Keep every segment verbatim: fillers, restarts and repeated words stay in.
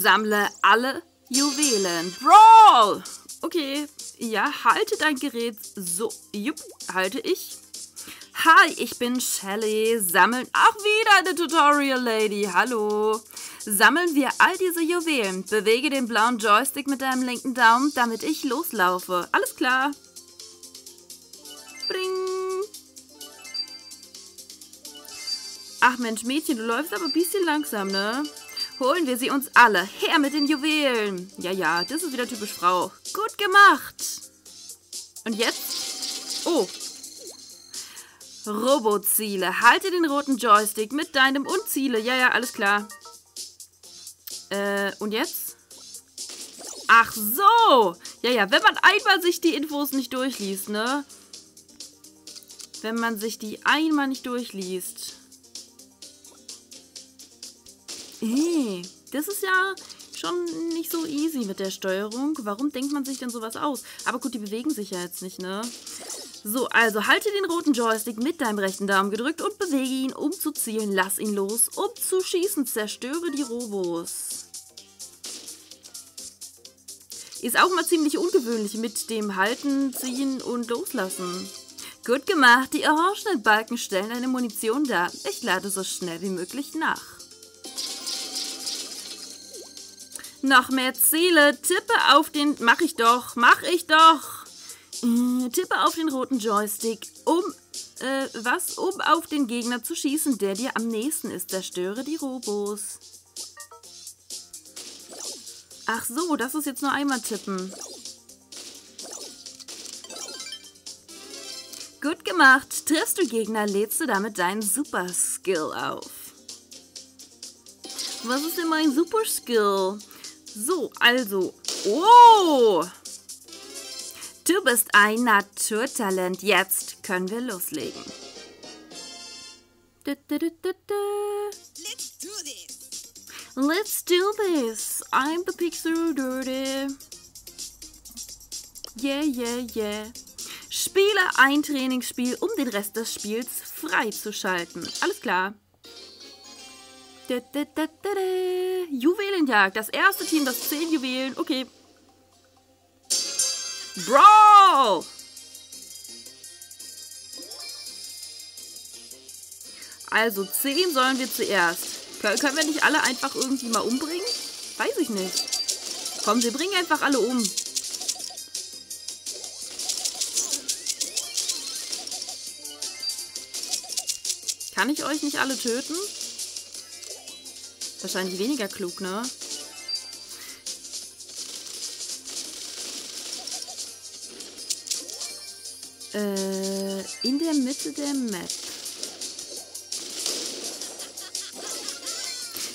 Sammle alle Juwelen. Brawl! Okay, ja, halte dein Gerät so. Jupp, halte ich. Hi, ich bin Shelly. Sammeln. Ach, wieder eine Tutorial-Lady. Hallo. Sammeln wir all diese Juwelen. Bewege den blauen Joystick mit deinem linken Daumen, damit ich loslaufe. Alles klar. Bring. Ach Mensch, Mädchen, du läufst aber ein bisschen langsam, ne? Holen wir sie uns alle. Her mit den Juwelen. Ja, ja, das ist wieder typisch Frau. Gut gemacht. Und jetzt? Oh. Roboziele. Halte den roten Joystick mit deinem und Ziele. Ja, ja, alles klar. Äh, und jetzt? Ach so. Ja, ja, wenn man einmal sich die Infos nicht durchliest, ne? Wenn man sich die einmal nicht durchliest. Hey, das ist ja schon nicht so easy mit der Steuerung. Warum denkt man sich denn sowas aus? Aber gut, die bewegen sich ja jetzt nicht, ne? So, also halte den roten Joystick mit deinem rechten Daumen gedrückt und bewege ihn, um zu zielen. Lass ihn los, um zu schießen. Zerstöre die Robos. Ist auch mal ziemlich ungewöhnlich mit dem Halten, Ziehen und Loslassen. Gut gemacht, die orangenen Balken stellen deine Munition dar. Ich lade so schnell wie möglich nach. Noch mehr Ziele. Tippe auf den... Mach ich doch. Mach ich doch. Äh, tippe auf den roten Joystick, um... Äh, was? Um auf den Gegner zu schießen, der dir am nächsten ist. Zerstöre die Robos. Ach so, das ist jetzt nur einmal tippen. Gut gemacht. Triffst du Gegner, lädst du damit deinen Super-Skill auf. Was ist denn mein Super-Skill? So, also. Oh! Du bist ein Naturtalent. Jetzt können wir loslegen. Du, du, du, du, du. Let's do this. Let's do this. I'm the Pixel Dörte. Yeah, yeah, yeah. Spiele ein Trainingsspiel, um den Rest des Spiels freizuschalten. Alles klar. Da, da, da, da, da. Juwelenjagd. Das erste Team, das zehn Juwelen. Okay. Bro! Also, zehn sollen wir zuerst. Können wir nicht alle einfach irgendwie mal umbringen? Weiß ich nicht. Komm, wir bringen einfach alle um. Kann ich euch nicht alle töten? Wahrscheinlich weniger klug, ne? Äh, in der Mitte der Map.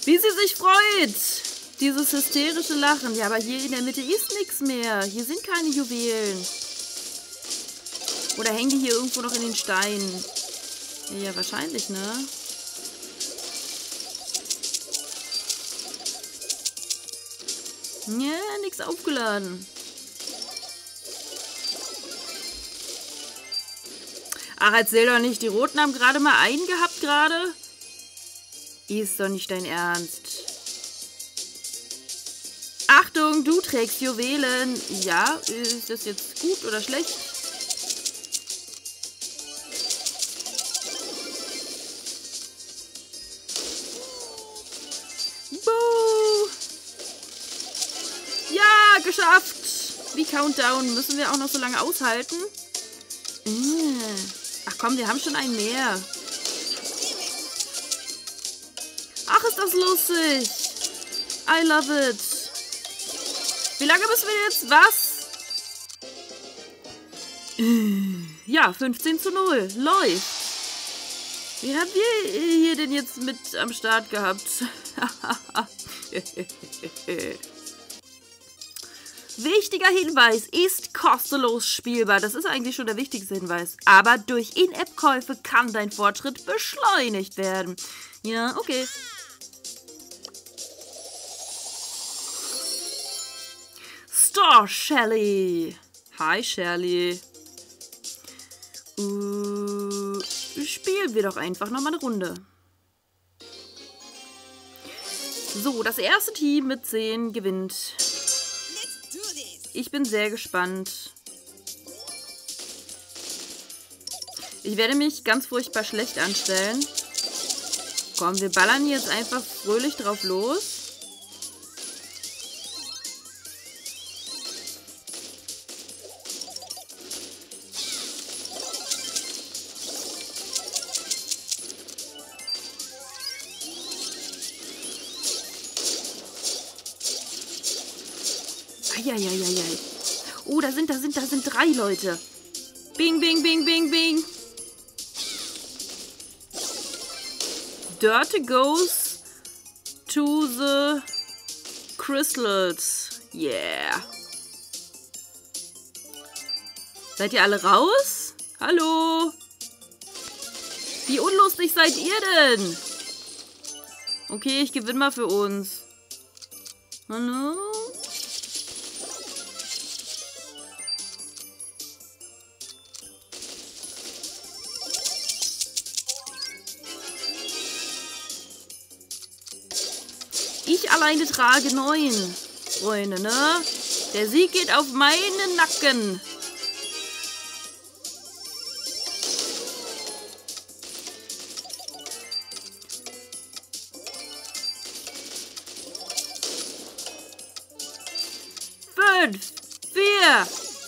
Wie sie sich freut! Dieses hysterische Lachen. Ja, aber hier in der Mitte ist nichts mehr. Hier sind keine Juwelen. Oder hängen die hier irgendwo noch in den Steinen? Ja, wahrscheinlich, ne? Ja, nichts aufgeladen. Ach, erzähl doch nicht, die Roten haben gerade mal einen gehabt gerade. Ist doch nicht dein Ernst. Achtung, du trägst Juwelen. Ja, ist das jetzt gut oder schlecht? Geschafft! Wie Countdown. Müssen wir auch noch so lange aushalten? Mmh. Ach komm, wir haben schon einen mehr. Ach, ist das lustig! I love it! Wie lange müssen wir jetzt? Was? Ja, fünfzehn zu null. Läuft! Wie habt ihr hier denn jetzt mit am Start gehabt? Wichtiger Hinweis, ist kostenlos spielbar. Das ist eigentlich schon der wichtigste Hinweis. Aber durch In-App-Käufe kann dein Fortschritt beschleunigt werden. Ja, okay. Store Shelly. Hi, Shelly. Uh, spielen wir doch einfach nochmal eine Runde. So, das erste Team mit zehn gewinnt. Ich bin sehr gespannt. Ich werde mich ganz furchtbar schlecht anstellen. Komm, wir ballern jetzt einfach fröhlich drauf los. Eieieiei. Oh, da sind, da sind, da sind drei Leute. Bing, bing, bing, bing, bing. Dörte goes to the Crystals. Yeah. Seid ihr alle raus? Hallo? Wie unlustig seid ihr denn? Okay, ich gewinne mal für uns. Hallo? Ich alleine trage neun, Freunde, ne? Der Sieg geht auf meinen Nacken. Fünf, vier,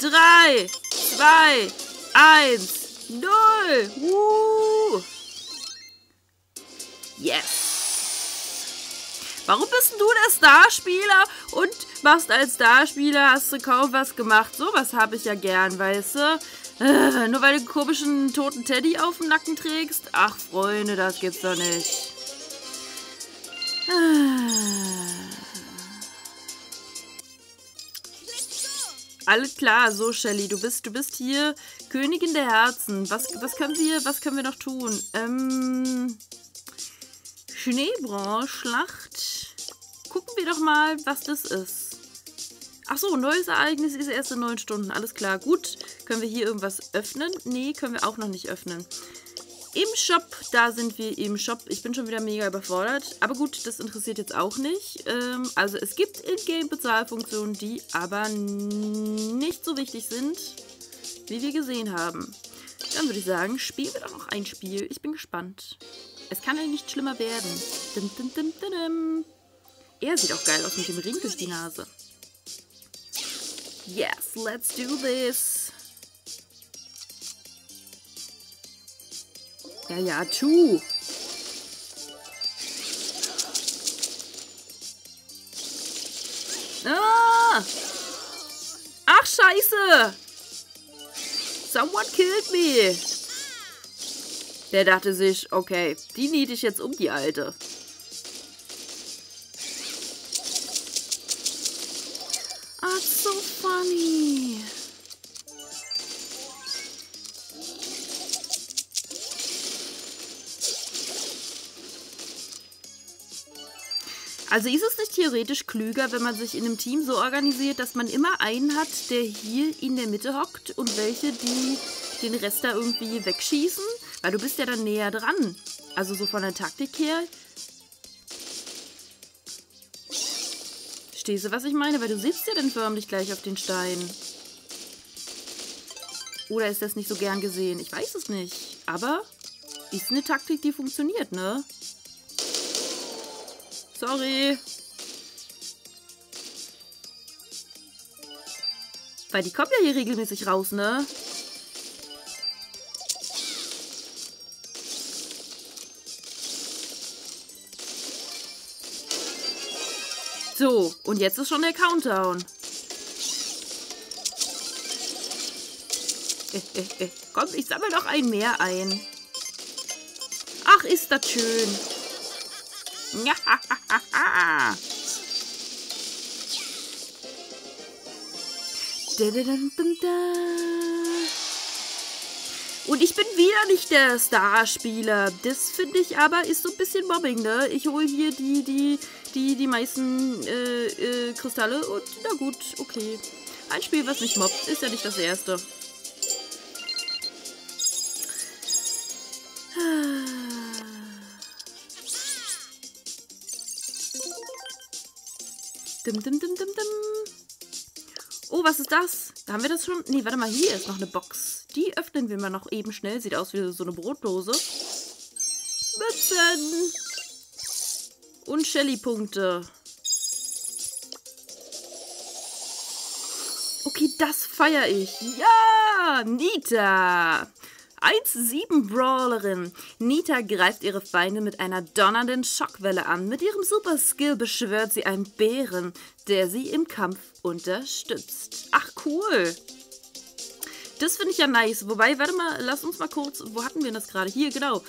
drei, zwei, eins, null. Woo. Yes. Warum bist denn du der Starspieler und machst als Starspieler, hast du kaum was gemacht? Sowas habe ich ja gern, weißt du? Äh, nur weil du einen komischen toten Teddy auf dem Nacken trägst? Ach, Freunde, das gibt's doch nicht. Alles klar, so Shelly, du bist, du bist hier Königin der Herzen. Was, was, können wir, was können wir noch tun? Ähm... Schnee-Branch-Schlacht. Gucken wir doch mal, was das ist. Achso, neues Ereignis ist erst in neun Stunden. Alles klar, gut. Können wir hier irgendwas öffnen? Nee, können wir auch noch nicht öffnen. Im Shop, da sind wir im Shop. Ich bin schon wieder mega überfordert. Aber gut, das interessiert jetzt auch nicht. Ähm, also es gibt In-Game-Bezahlfunktionen, die aber nicht so wichtig sind, wie wir gesehen haben. Dann würde ich sagen, spielen wir doch noch ein Spiel. Ich bin gespannt. Es kann ja nicht schlimmer werden. Dim, dim, dim, dim, dim. Er sieht auch geil aus mit dem Ring durch die Nase. Yes, let's do this. Ja, ja, tu. Ah! Ach, scheiße. Someone killed me. Der dachte sich, okay, die niete ich jetzt um, die Alte. Ah, so funny. Also ist es nicht theoretisch klüger, wenn man sich in einem Team so organisiert, dass man immer einen hat, der hier in der Mitte hockt und welche, die den Rest da irgendwie wegschießen? Weil du bist ja dann näher dran. Also so von der Taktik her. Verstehst du, was ich meine? Weil du sitzt ja dann förmlich gleich auf den Stein. Oder ist das nicht so gern gesehen? Ich weiß es nicht. Aber ist eine Taktik, die funktioniert, ne? Sorry. Weil die kommen ja hier regelmäßig raus, ne? So, und jetzt ist schon der Countdown. Äh, äh, äh. Komm, ich sammle noch ein mehr ein. Ach, ist das schön. Ja, ha, ha, ha, ha. Und ich bin wieder nicht der Starspieler. Das finde ich aber, ist so ein bisschen Mobbing, ne? Ich hole hier die, die... Die, die meisten äh, äh, Kristalle und na gut, okay. Ein Spiel, was mich mobbt, ist ja nicht das erste. Dim, dim, dim, dim, dim. Oh, was ist das? Haben wir das schon? Nee, warte mal, hier ist noch eine Box. Die öffnen wir mal noch eben schnell. Sieht aus wie so eine Brotdose. Mützen! Und Shelly-Punkte. Okay, das feiere ich. Ja! Nita! eins Komma sieben Brawlerin. Nita greift ihre Feinde mit einer donnernden Schockwelle an. Mit ihrem Super-Skill beschwört sie einen Bären, der sie im Kampf unterstützt. Ach, cool. Das finde ich ja nice. Wobei, warte mal, lass uns mal kurz... Wo hatten wir das gerade? Hier, genau.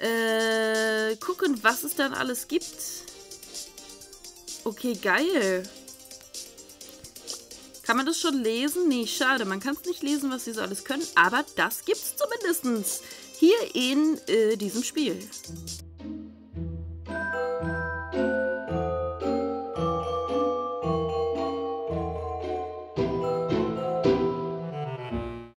Äh, gucken, was es dann alles gibt. Okay, geil. Kann man das schon lesen? Nee, schade. Man kann es nicht lesen, was sie so alles können. Aber das gibt's zumindest hier in äh, diesem Spiel.